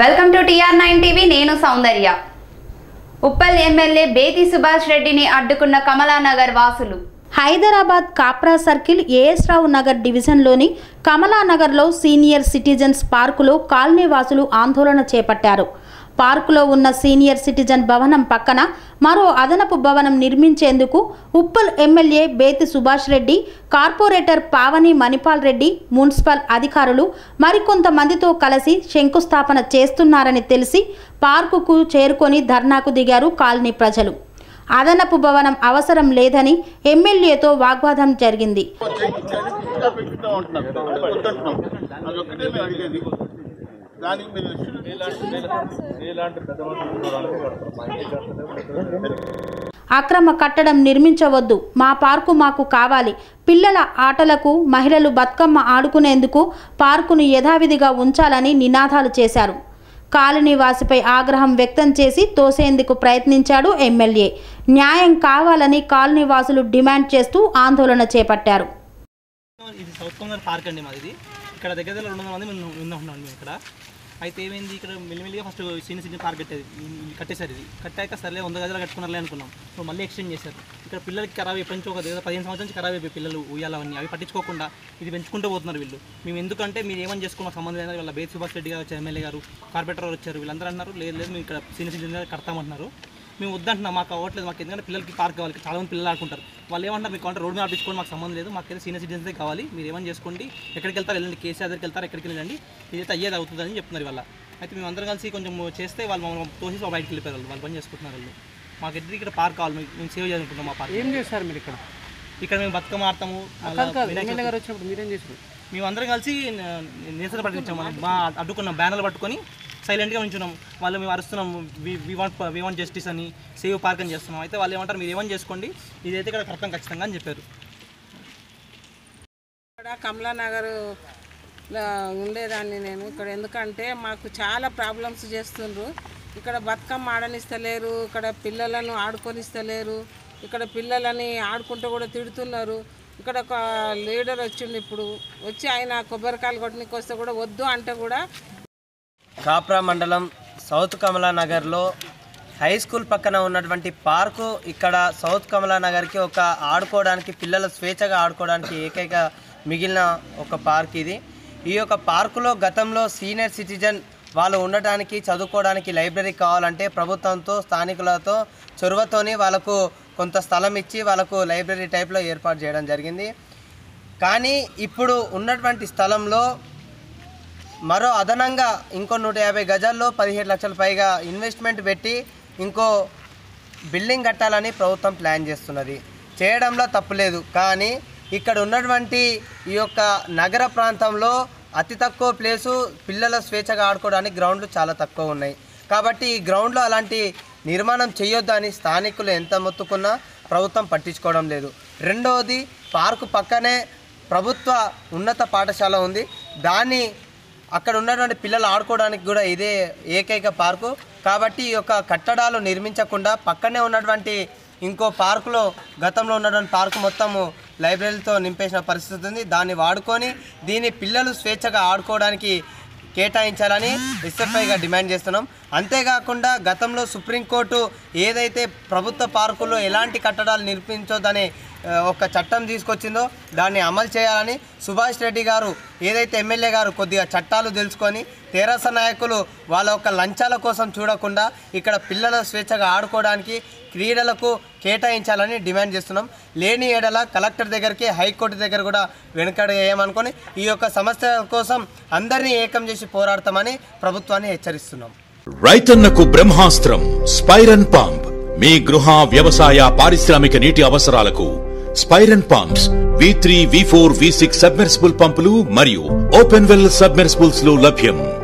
Welcome to TR9 TV నేను Soundarya. Uppal MLA Bethi Subhash రెడ్డిని అడ్డుకున్న కమలా నగర్ వాసులు. హైదరాబాద్ కాప్రా సర్కిల్ S రావు నగర్ డివిజన్లోని కమలా నగర్లో సీనియర్ సిటిజన్స్ పార్కులో కాలనీ వాసులు ఆందోళన చేపట్టారు. పార్కులో ఉన్న సీనియర్ సిటిజన్ భవనం పక్కన మరో అదనపు భవనం నిర్మించేందుకు Uppal MLA Bethi Subhash Reddy, corporator Pavani Manipal Reddy, municipal అధికారులు మరికొంతమందితో కలిసి శంకుస్థాపన చేస్తున్నారని తెలిసి పార్కుకు చేరుకొని ధర్నాకు దిగారు కాలనీ ప్రజలు. అదనపు భవనం అవసరం లేదని ఎమ్మెల్యేతో వాగ్వాదం జరిగింది. అక్రమ కట్టడం నిర్మించవద్దు, మా పార్కు మాకు కావాలి, పిల్లల ఆటలకు, మహిళలు బతుకమ్మ ఆడుకునేందుకు పార్కును యథావిధిగా ఉంచాలని నినాదాలు చేశారు. కాలనీవాసిపై ఆగ్రహం వ్యక్తం చేసి తోసేందుకు ప్రయత్నించాడు ఎమ్మెల్యే. న్యాయం కావాలని కాలనీవాసులు డిమాండ్ చేస్తూ ఆందోళన చేపట్టారు. ఇక్కడ దగ్గర దగ్గర 200 మంది ఉన్నాం. ఇక్కడ అయితే ఏమైంది, ఇక్కడ మిల్లిమిల్లిగా ఫస్ట్ సీనియర్ సిటిజన్ పార్క్ కట్టేశారు. ఇది కట్టాక సరే 100 గజాలు కట్టుకున్నారులే అనుకున్నాం. ఇప్పుడు మళ్ళీ ఎక్స్టెండ్ చేశారు. ఇక్కడ పిల్లలకి ఖరాబ్ అయిపోయి ఒక దగ్గర 15 సంవత్సరాల నుంచి ఖరాబ్ అయిపోయి పిల్లలు ఉయ్యాలవన్నీ అవి పట్టించుకోకుండా ఇది పెంచుకుంటూ పోతున్నారు వీళ్ళు. మేము ఎందుకంటే మీరు ఏమని చేసుకున్న సంబంధం, వాళ్ళ బేది సుభాష్ రెడ్డి గారు, ఎమ్మెల్యే గారు, కార్పొరేటర్ గారు వచ్చారు. వీళ్ళందరూ అన్నారు లేదు లేదు మేము ఇక్కడ సీనియర్ సిటిజన్ గారు కడతామంటున్నారు. మేము వద్దంటున్నాం, మాకు అవ్వట్లేదు, మాకు ఎందుకంటే పిల్లలకి పార్క్ కావాలి, చాలామంది పిల్లలు ఆడుకుంటారు. వాళ్ళు ఏమంటారు మీకు అంటే రోడ్ మీద ఆడించుకోండి, మాకు సంబంధం లేదు, మాకైతే సీనియర్ సిటిజన్సే కావాలి, మీరు ఏమని చేసుకోండి, ఎక్కడికి వెళ్తారు వెళ్ళండి, కేసీఆర్ దగ్గరికి వెళ్తారు, ఎక్కడికి వెళ్ళండి, ఇదైతే అయ్యేది అవుతుందని చెప్తున్నారు. వాళ్ళ అయితే మేము అందరం కలిసి కొంచెం చేస్తే వాళ్ళు మమ్మల్ని తోసేసి బయటకు వెళ్ళిపోయారు. వాళ్ళు పని చేసుకుంటున్నారు. వాళ్ళు మాకు ఎదురు ఇక్కడ పార్క్ కావాలి, మేము సేవ్ చేయాలనుకుంటున్నాం. మా పార్క్ ఏం చేస్తారు మీరు ఇక్కడ? ఇక్కడ మేము బతుకమ్మ ఆడతాము. వచ్చినప్పుడు మీరేం చేసారు? మేము అందరం కలిసి నిరసన పట్టించాము. అడ్డుకున్నాం, బ్యానర్లు పట్టుకొని సైలెంట్గా ఉంచున్నాం. వాళ్ళు మేము అరుస్తున్నాం వి వాంట్ జస్టిస్ అని, సేవ్ పార్క్ అని చేస్తున్నాం. అయితే వాళ్ళు ఏమంటారు మీరు ఏమని చేసుకోండి, ఇదైతే ఇక్కడ కట్టం ఖచ్చితంగా అని చెప్పారు. ఇక్కడ కమలా నగర్లో ఉండేదాన్ని నేను. ఇక్కడ ఎందుకంటే మాకు చాలా ప్రాబ్లమ్స్ చేస్తుండ్రు. ఇక్కడ బతుకమ్మ ఆడనిస్తలేరు, ఇక్కడ పిల్లలను ఆడుకొనిస్తలేరు, ఇక్కడ పిల్లలని ఆడుకుంటూ కూడా తిడుతున్నారు. ఇక్కడ ఒక లీడర్ వచ్చిండు, ఇప్పుడు వచ్చి ఆయన కొబ్బరికాయలు కొట్టడానికి వస్తే కూడా వద్దు అంటే కూడా. కాప్రా మండలం సౌత్ కమలా నగర్లో హై స్కూల్ పక్కన ఉన్నటువంటి పార్కు ఇక్కడ సౌత్ కమలా నగర్కి ఒక ఆడుకోవడానికి, పిల్లల స్వేచ్ఛగా ఆడుకోవడానికి ఏకైక మిగిలిన ఒక పార్క్ ఇది. ఈ యొక్క పార్కులో గతంలో సీనియర్ సిటిజన్ వాళ్ళు ఉండటానికి, చదువుకోవడానికి లైబ్రరీ కావాలంటే ప్రభుత్వంతో, స్థానికులతో చొరవతోని వాళ్ళకు కొంత స్థలం ఇచ్చి వాళ్ళకు లైబ్రరీ టైప్లో ఏర్పాటు చేయడం జరిగింది. కానీ ఇప్పుడు ఉన్నటువంటి స్థలంలో మరో అదనంగా ఇంకో 150 గజాల్లో 17 లక్షల పైగా ఇన్వెస్ట్మెంట్ పెట్టి ఇంకో బిల్డింగ్ కట్టాలని ప్రభుత్వం ప్లాన్ చేస్తున్నది. చేయడంలో తప్పులేదు, కానీ ఇక్కడ ఉన్నటువంటి ఈ యొక్క నగర ప్రాంతంలో అతి తక్కువ ప్లేసు, పిల్లల స్వేచ్ఛగా ఆడుకోవడానికి గ్రౌండ్లు చాలా తక్కువ ఉన్నాయి. కాబట్టి ఈ గ్రౌండ్లో అలాంటి నిర్మాణం చేయొద్దని స్థానికులు ఎంత మొత్తుకున్నా ప్రభుత్వం పట్టించుకోవడం లేదు. రెండవది, పార్కు పక్కనే ప్రభుత్వ ఉన్నత పాఠశాల ఉంది. దాన్ని అక్కడ ఉన్నటువంటి పిల్లలు ఆడుకోవడానికి కూడా ఇదే ఏకైక పార్కు. కాబట్టి ఈ యొక్క కట్టడాలు నిర్మించకుండా పక్కనే ఉన్నటువంటి ఇంకో పార్కులో, గతంలో ఉన్నటువంటి పార్కు మొత్తము లైబ్రరీతో నింపేసిన పరిస్థితి ఉంది. దాన్ని వాడుకొని దీన్ని పిల్లలు స్వేచ్ఛగా ఆడుకోవడానికి కేటాయించాలని SFIగా డిమాండ్ చేస్తున్నాం. అంతేకాకుండా గతంలో సుప్రీంకోర్టు ఏదైతే ప్రభుత్వ పార్కుల్లో ఎలాంటి కట్టడాలు నిర్మించొద్దని ఒక చట్టం తీసుకొచ్చిందో దాన్ని అమలు చేయాలని సుభాష్ రెడ్డి గారు ఏదైతే ఎమ్మెల్యే గారు కొద్దిగా చట్టాలు తెలుసుకొని, తెరాస నాయకులు వాళ్ళ యొక్క లంచాల కోసం చూడకుండా ఇక్కడ పిల్లల స్వేచ్ఛగా ఆడుకోవడానికి, క్రీడలకు కేటాయించాలని డిమాండ్ చేస్తున్నాం. లేని ఏడల కలెక్టర్ దగ్గరికి, హైకోర్టు దగ్గర కూడా వెనుకడేయమనుకొని ఈ యొక్క సమస్య కోసం అందరినీ ఏకం చేసి పోరాడతామని ప్రభుత్వాన్ని హెచ్చరిస్తున్నాం. రైతన్నకు బ్రహ్మాస్త్రం స్పైరన్ పంప్. మీ గృహ, వ్యవసాయ, పారిశ్రామిక నీటి అవసరాలకు స్పైరన్ pumps V3, V4, V6 submersible పంపులు మరియు ఓపెన్ వెల్ సబ్మెర్సిబుల్స్ లో లభ్యం.